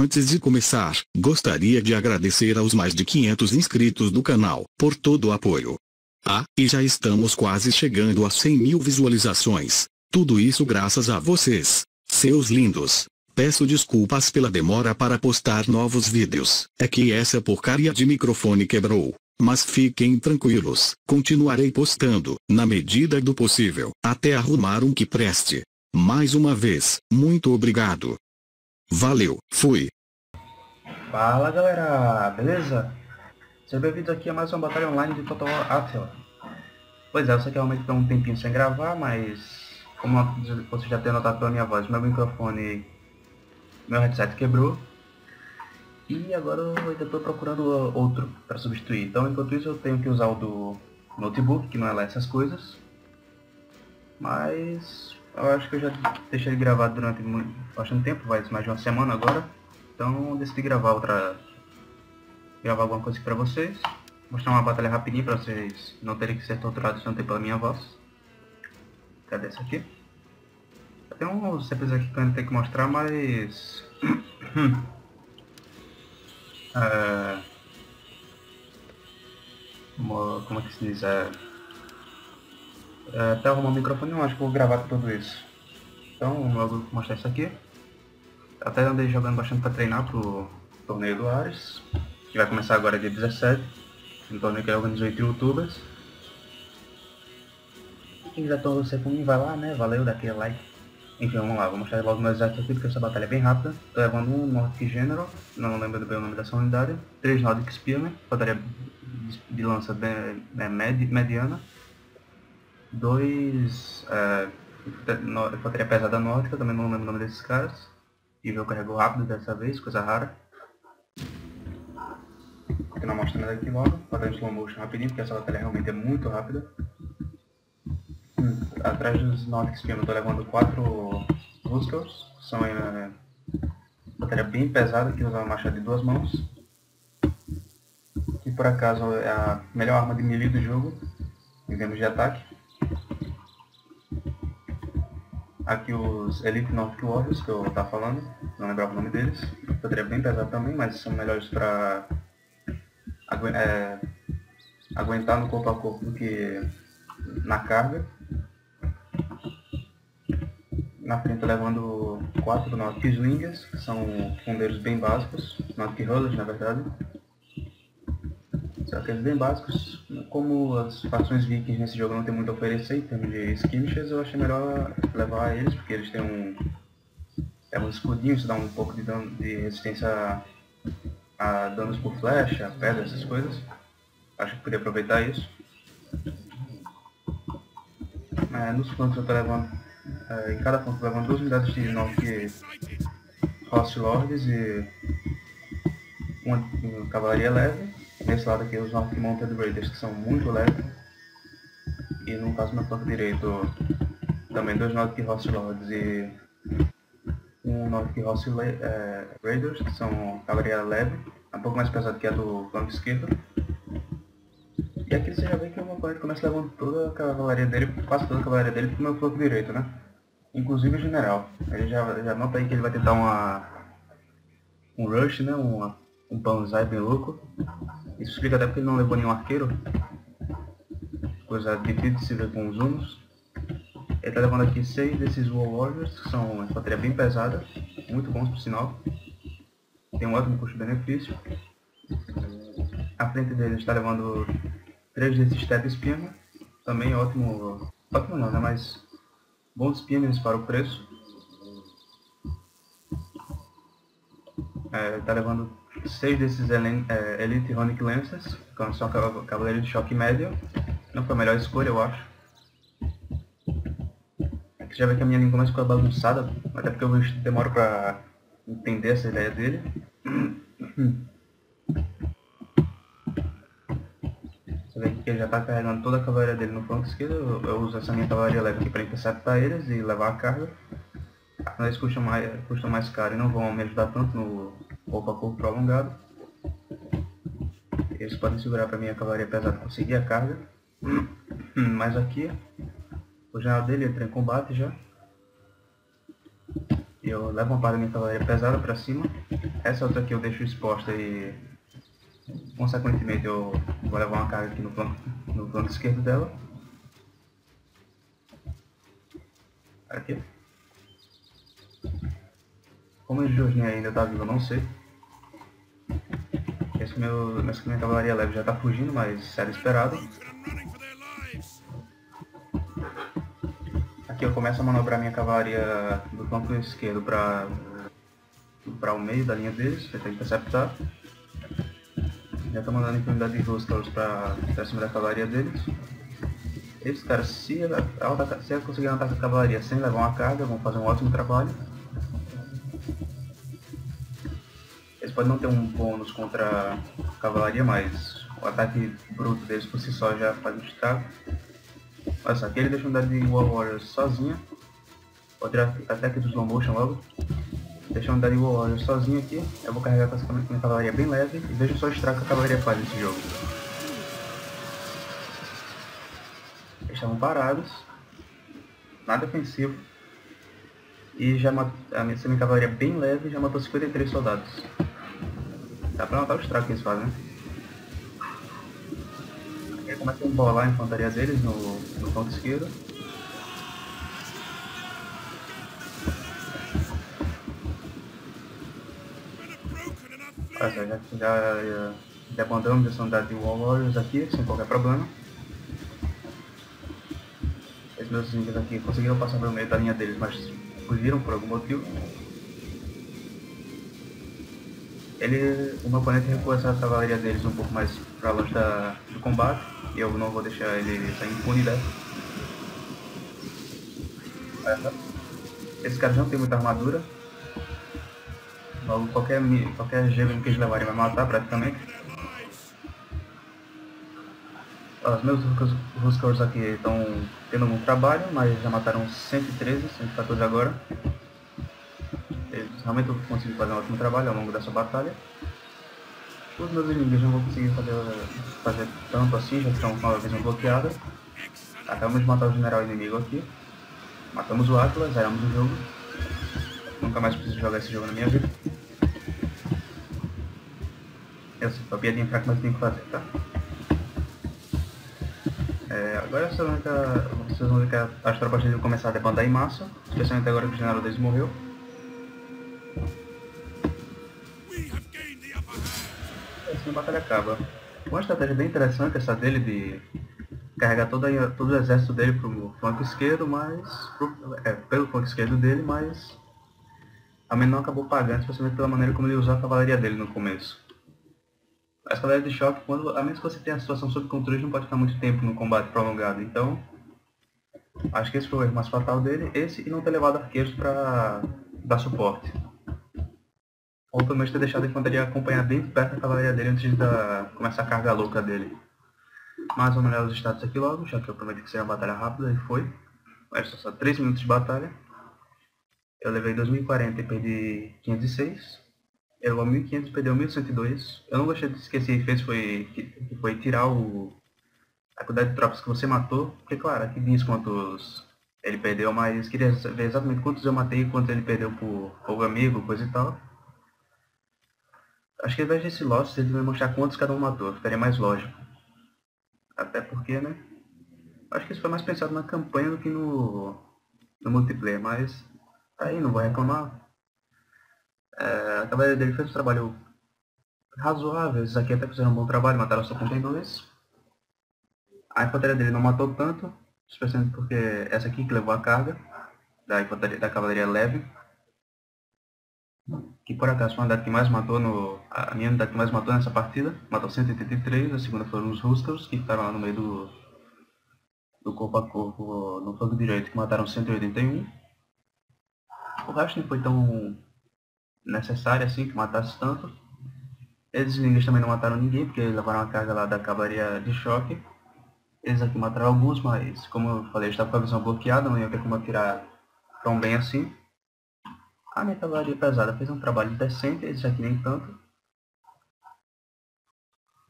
Antes de começar, gostaria de agradecer aos mais de 500 inscritos do canal, por todo o apoio. E já estamos quase chegando a 100.000 visualizações. Tudo isso graças a vocês, seus lindos. Peço desculpas pela demora para postar novos vídeos, é que essa porcaria de microfone quebrou. Mas fiquem tranquilos, continuarei postando, na medida do possível, até arrumar um que preste. Mais uma vez, muito obrigado. Valeu, fui. Fala galera, beleza? Sejam bem-vindos aqui a mais uma batalha online de Total War Attila. Pois é, eu sei que realmente deu um tempinho sem gravar, mas como vocês já têm notado pela minha voz, meu microfone, meu headset quebrou. E agora eu ainda estou procurando outro para substituir. Então enquanto isso eu tenho que usar o do notebook, que não é lá essas coisas. Mas eu acho que eu já deixei ele gravado durante bastante tempo, vai mais de uma semana agora. Então eu decidi gravar alguma coisa aqui para vocês. Mostrar uma batalha rapidinho para vocês não terem que ser torturados tanto pela minha voz. Cadê essa aqui? Tem uns CPs aqui que eu ainda tenho que mostrar, mas... como é que se diz? Até arrumar o microfone, não acho que vou gravar tudo isso. Então vou mostrar isso aqui. Até andei jogando bastante para treinar pro torneio do Ares, que vai começar agora dia 17. Um torneio que eu organizei entre youtubers. Quem quiser torcer por mim vai lá, né? Valeu, dá aquele like. Enfim, vamos lá, vou mostrar logo meu exército aqui, porque essa batalha é bem rápida. Tô levando um Nordic General, não lembro bem o nome dessa unidade. 3 Nordic Spearmen, batalha de lança bem, mediana. 2 infantaria pesada nórdica, também não lembro o nome desses caras. E eu carrego rápido dessa vez, coisa rara. Porque não mostra nada aqui logo, batalha de slow motion rapidinho, porque essa batalha realmente é muito rápida. Atrás dos Nordic Spearmen eu tô levando 4 Huskers, que são uma batalha bem pesada, que usa uma machado de 2 mãos. Que por acaso é a melhor arma de melee do jogo, em termos de ataque. Aqui os Elite Nordic Warriors, que eu tava falando, não lembrava o nome deles. Batalha bem pesada também, mas são melhores pra aguentar no corpo a corpo do que na carga. Na frente levando 4 Nordic Slingers, que são fundeiros bem básicos, Nordic Rollers na verdade. São aqueles bem básicos. Como as fações vikings nesse jogo não tem muito a oferecer em termos de skirmishes, eu achei melhor levar eles, porque eles têm um escudinho, isso dá um pouco de dano, de resistência a danos por flecha, pedra, essas coisas. Acho que podia aproveitar isso. Nos flancos eu tô levando... em cada ponto levando 2 unidades de Nordic Horse Lords e uma cavalaria leve. Nesse lado aqui os Nordic Mounted Raiders, que são muito leves. E no caso meu flanco direito também 2 Nordic Horse Lords e um Nordic Horse Raiders, que são cavalaria leve, um pouco mais pesado que a do flanco esquerdo. E aqui você já vê que o meu oponente começa levando toda a cavalaria dele, quase toda a cavalaria dele pro meu flanco direito, né? Inclusive o general. Ele já nota aí que ele vai tentar um rush, né? Um banzai bem louco. Isso explica até porque ele não levou nenhum arqueiro. Coisa difícil de se ver com os hunos. Ele tá levando aqui 6 desses War Warriors, que são uma infantaria bem pesada. Muito bons por sinal. Tem um ótimo custo-benefício. À frente dele está levando 3 desses Step Spearmen, também ótimo, ótimo não, né, mas bons Spearmen para o preço. Tá levando 6 desses Elite Runic Lancers, que são cavaleiros de choque médio, não foi a melhor escolha eu acho. Aqui já vê que a minha língua mais ficou bagunçada, até porque eu demoro para entender essa ideia dele. Que ele já está carregando toda a cavalaria dele no flanco esquerdo, eu uso essa minha cavalaria leve aqui para interceptar eles e levar a carga. Eles custam mais caro e não vão me ajudar tanto no corpo a corpo prolongado. Eles podem segurar para minha cavalaria pesada conseguir a carga. Mas aqui, o general dele entra em combate já. E que eu levo uma parada da minha cavalaria pesada pra cima. Essa outra aqui eu deixo exposta e consequentemente eu vou levar uma carga aqui no flanco esquerdo dela. Aqui. Como o Jorginho ainda tá vivo, eu não sei. Esse minha cavalaria leve já tá fugindo, mas era esperado. Aqui eu começo a manobrar minha cavalaria do flanco esquerdo para o meio da linha deles, tentando interceptar. Já estou mandando infinidade de rostros para cima da cavalaria deles. Esses caras, se eles conseguirem atacar a cavalaria sem levar uma carga, vão fazer um ótimo trabalho. Eles podem não ter um bônus contra a cavalaria, mas o ataque bruto deles por si só já faz um destaque. Olha só, aqui ele deixa a unidade de War Warriors sozinha. Vou tirar até aqui do slow motion logo. Deixa a unidade de War Warriors sozinha aqui. Eu vou carregar com minha cavalaria bem leve. E veja só o estrago que a cavalaria faz nesse jogo. Eles estavam parados. Nada ofensivo. E já essa minha cavalaria bem leve já matou 53 soldados. Dá pra notar o estrago que eles fazem, né? Começa a embolar a infantaria deles no ponto esquerdo. Já abandonamos essa unidade de War Warriors aqui, sem qualquer problema. Esses meus inimigos aqui conseguiram passar pelo meio da linha deles, mas fugiram por algum motivo. O meu oponente recua essa cavalaria deles um pouco mais para longe do combate, e eu não vou deixar ele sair impune dessa. Esses caras não tem muita armadura, logo qualquer gelo que eles levarem vai matar praticamente. Os meus Huskers aqui estão tendo algum trabalho, mas já mataram 113, 114 agora. Realmente eu consigo fazer um ótimo trabalho ao longo dessa batalha. Os meus inimigos não vão conseguir fazer tanto assim, já estão com a visão bloqueada. Acabamos de matar o general inimigo aqui. Matamos o Atlas, zeramos o jogo. Nunca mais preciso jogar esse jogo na minha vida. Eu sei, uma piadinha fraca, mas tenho que fazer, tá? Agora vocês vão ver que as tropas vão começar a debandar em massa, especialmente agora que o general deles morreu. Assim a batalha acaba. Uma estratégia bem interessante é essa dele de carregar todo o exército dele pro flanco esquerdo, pelo flanco esquerdo dele, mas a menor acabou pagando, especialmente pela maneira como ele usou a cavalaria dele no começo. A cavalaria de choque, a menos que você tenha a situação sob controle, não pode ficar muito tempo no combate prolongado, então acho que esse foi o erro mais fatal dele, e não ter levado arqueiros para dar suporte. Ou pelo menos ter deixado a infantaria acompanhar bem perto da cavalaria dele antes de começar a carga louca dele. Mas vamos olhar os status aqui logo, já que eu prometi que seria uma batalha rápida e foi. Resta só 3 minutos de batalha. Eu levei 2040 e perdi 506. Ele levou 1500 e perdeu 1102. Eu não gostei de esquecer e fez foi tirar a quantidade de tropas que você matou. Porque claro, aqui diz quantos ele perdeu, mas queria ver exatamente quantos eu matei e quantos ele perdeu por fogo amigo, coisa e tal. Acho que ao invés desse loss, eles vão mostrar quantos cada um matou, ficaria mais lógico. Até porque, né? Acho que isso foi mais pensado na campanha do que no multiplayer, mas tá aí, não vou reclamar. A cavalaria dele fez um trabalho razoável, esses aqui até fizeram um bom trabalho, mataram só 32. A infantaria dele não matou tanto, especialmente porque essa aqui que levou a carga, da cavalaria leve. Que por acaso foi a unidade que mais matou a minha unidade que mais matou nessa partida. Matou 183, a segunda foram os Huskers, que ficaram lá no meio do corpo a corpo no flanco direito, que mataram 181. O resto não foi tão necessário assim, que matasse tanto. Esses inimigos também não mataram ninguém, porque eles levaram a carga lá da cavalaria de choque. Eles aqui mataram alguns, mas como eu falei, estava com a visão bloqueada, não ia ter como atirar tão bem assim. A minha cavalaria pesada fez um trabalho decente, esse aqui nem tanto.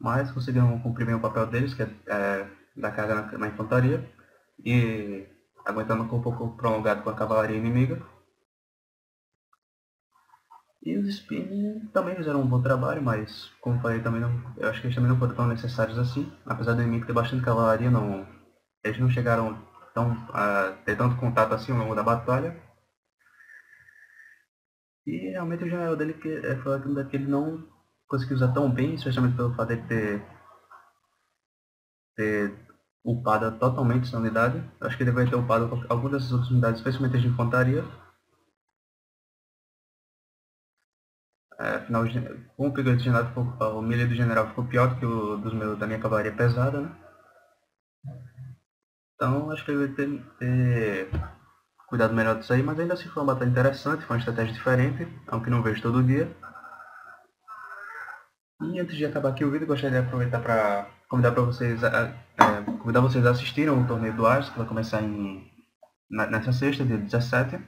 Mas conseguiram cumprir bem o papel deles, que é dar carga na infantaria. E aguentando um pouco prolongado com a cavalaria inimiga. E os spin também fizeram um bom trabalho, mas como falei, também não, eu acho que eles também não foram tão necessários assim. Apesar do inimigo ter bastante cavalaria, eles não chegaram a ter tanto contato assim ao longo da batalha. E realmente o general dele falou que ele não conseguiu usar tão bem, especialmente pelo fato de ter upada totalmente essa unidade. Acho que ele vai ter upado algumas dessas outras unidades, especialmente as de infantaria. Afinal, com o pico do general, o melee do general ficou pior que o da minha cavalaria pesada, né? Então acho que ele vai ter cuidado melhor disso aí, mas ainda assim foi uma batalha interessante, foi uma estratégia diferente, aunque não vejo todo dia. E antes de acabar aqui o vídeo, gostaria de aproveitar para convidar vocês a assistirem o torneio do Ares, que vai começar nessa sexta, dia 17.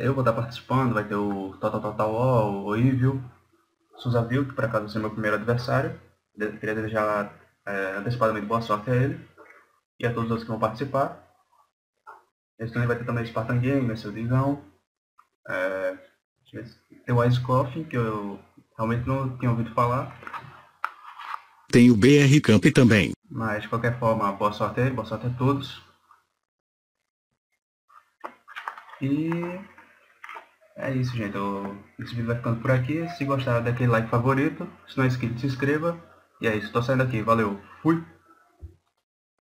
Eu vou estar participando, vai ter o Total War, o Evil, Suzaville, que por acaso vai ser meu primeiro adversário. Queria desejar antecipadamente boa sorte a ele e a todos os outros que vão participar. Esse torneio vai ter também Spartan Games, seu Digão, tem o Ice Coffee, que eu realmente não tinha ouvido falar. Tem o BR Camp também. Mas de qualquer forma, boa sorte a ele, boa sorte a todos. E é isso, gente. Esse vídeo vai ficando por aqui. Se gostaram, dê aquele like favorito. Se não é inscrito, se inscreva. E é isso, tô saindo aqui. Valeu, fui!